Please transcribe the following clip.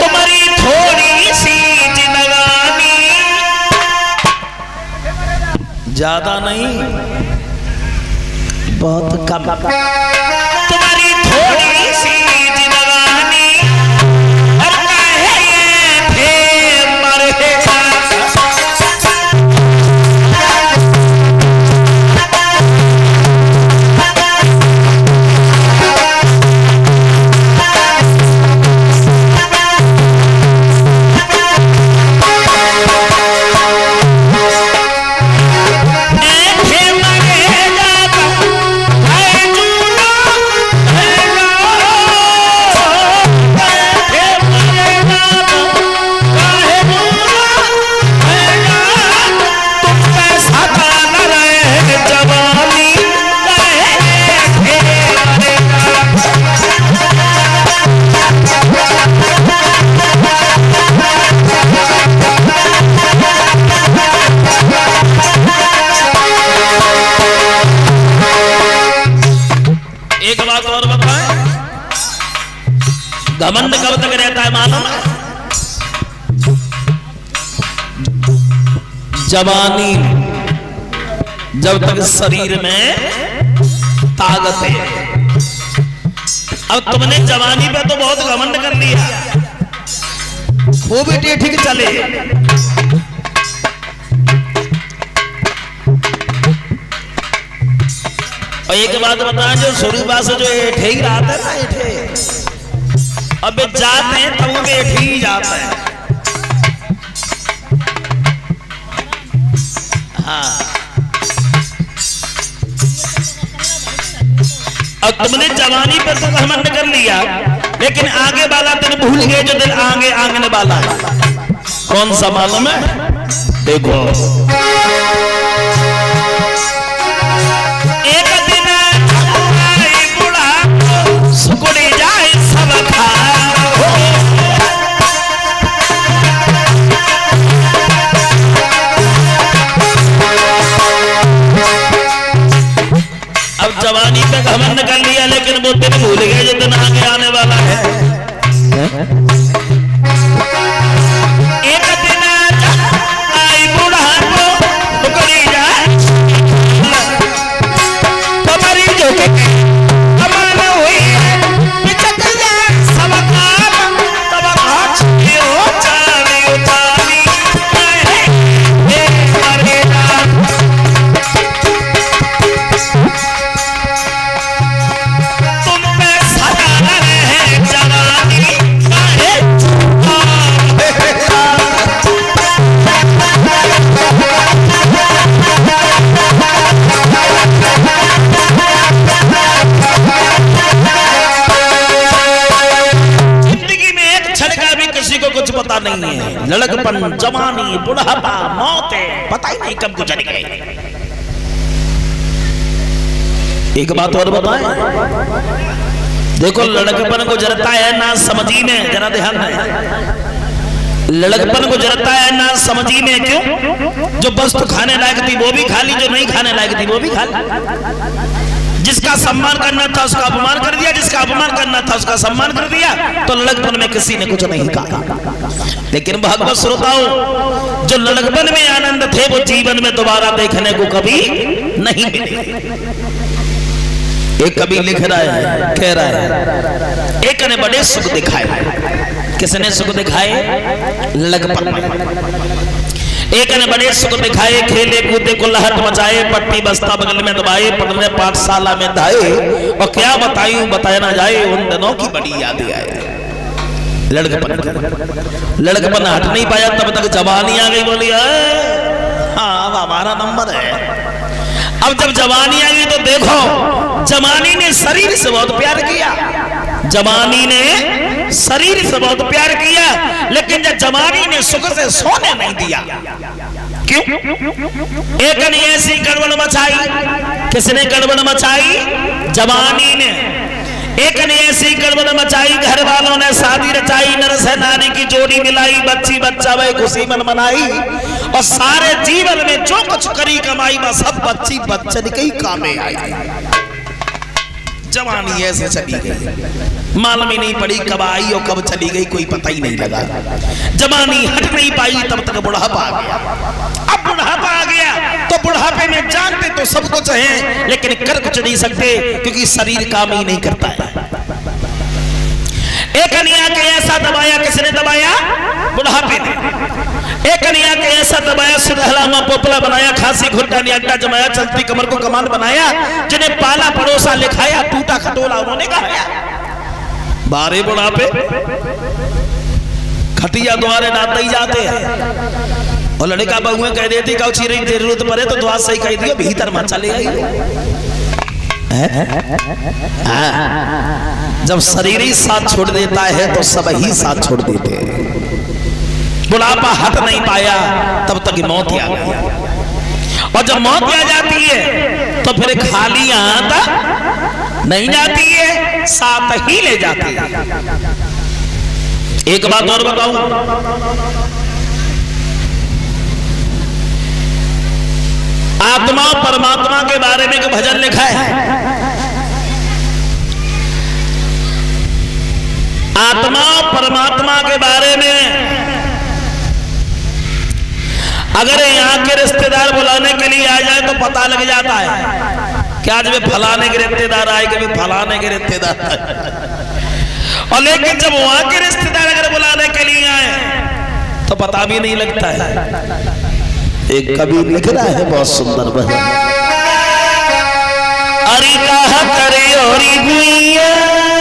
तुम्हारी थोड़ी सी जिंदगानी, ज्यादा नहीं बहुत कम, तुम्हारी थोड़ी सी जिंदगानी घमंड कब तक रहता है मालूम है? जवानी जब तक शरीर में ताकत है। अब तुमने जवानी पे तो बहुत घमंड कर लिया, खूब ठीक चले, और एक बात बताएं जो शुरुआत से जो ऐठे ही रहा था ना, ऐठे अब जाते हैं तब बैठ ही जाता है। हाँ, और तुमने जवानी पर तो घमंड कर लिया, लेकिन आगे वाला दिन भूल गए जो दिन आगे आंगन वाला है। कौन सा मालूम है? देखो एक दिन बुढ़ा सुकुड़ी जाए सब खा घमंड कर लिया, लेकिन वो दिन भूल गए जो दिन आगे आने वाला है। एक दिन आई बूढ़ा सुकुड़ी जाए तुम्हारी जो कमान हुई बिचक जाए सब काम तब आज के हो चाली उतारी हे हरे राम। पता नहीं है, लड़कपन, जवानी, बुढ़ापा, मौत है, पता ही नहीं कब गुजर गए। एक बात और बताएं, देखो लड़कपन गुजरता है ना समझी में, जरा ध्यान है, लड़कपन गुजरता है ना समझी में। क्यों? जो वस्तु खाने लायक थी वो भी खा ली, जो नहीं खाने लायक थी वो भी खा ली। जिसका सम्मान करना था उसका अपमान कर दिया, जिसका अपमान करना था उसका सम्मान कर दिया। तो लड़कपन में किसी ने कुछ नहीं कहा, लेकिन भगवत श्रोताओं जो लड़कपन में आनंद थे वो जीवन में दोबारा देखने को कभी नहीं मिले। एक कवि लिख रहा है, कह रहा है एक ने बड़े सुख दिखाए। किसने सुख दिखाए? लड़कपन में। एक ने बड़े सुख दिखाए, खेले कूदे को लहर मचाए, पट्टी बस्ता बगल में दबाए, पढ़ने पाठशाला में धाए, और क्या बतायूं बताया ना जाए, उन दिनों की बड़ी यादें आए। लड़कपन हट नहीं पाया, तब तक जवानी आ गई। बोली हाँ अब हमारा नंबर है। अब जब जवानी आ गई तो देखो जवानी ने शरीर से बहुत प्यार किया, जवानी ने शरीर से बहुत प्यार किया, लेकिन जब जवानी ने सुख से सोने नहीं दिया। क्यों? एक ने ऐसी गड़बड़ मचाई। किसने गड़बड़ मचाई? जवानी ने। एक ने ऐसी गड़बड़ मचाई, घर वालों ने शादी रचाई, नर से नारी की जोड़ी मिलाई, बच्ची बच्चा वे खुशी मन मनाई, और सारे जीवन में जो कुछ करी कमाई वह सब बच्ची बच्चन के ही कामे आई। जवानी ऐसे चली गई, मालूम ही नहीं पड़ी कब आई और कब चली गई, कोई पता ही नहीं लगा। जवानी हट नहीं पाई तब तक बुढ़ापा आ गया। अब बुढ़ापा आ गया तो बुढ़ापे में जानते तो सब कुछ है लेकिन कर कुछ नहीं सकते क्योंकि शरीर काम ही नहीं करता है। एक अनिया के ऐसा दबाया, किसने दबाया? बुढ़ापे ने। एक अनिया के ऐसा दबाया, सुरहलामा पोपला बनाया, खांसी घुटना अड्डा जमाया, चलती कमर को कमान बनाया, जिन्हें पाला पड़ोसा लिखाया, टूटा खटोला उन्होंने कहाया। बारे बुढ़ापे खटिया द्वारे नाते ही जाते हैं और लड़का बहुएं कह देती का चीरी जरूरत पड़े तो द्वार से ही कह दिया भीतर मां चलेगा। जब शरीर ही साथ छोड़ देता है तो सब ही साथ छोड़ देते हैं। बुढ़ापा हट नहीं पाया तब तक मौत आ गई, और जब मौत आ जाती है तो फिर खाली यहां तक नहीं जाती है, साथ ही ले जाती है। एक बात और बताऊं, आत्मा परमात्मा के बारे में एक भजन लिखा है। आत्मा परमात्मा के बारे में अगर यहां के रिश्तेदार बुलाने के लिए आ जाए तो पता लग जाता है कि आज वे फलाने के रिश्तेदार आए, कि वे फलाने के रिश्तेदार आए। और लेकिन जब वहां के रिश्तेदार अगर बुलाने के लिए आए तो पता भी नहीं लगता है। एक कवि लिख रहा है बहुत सुंदर भजन, अरे कहा करे और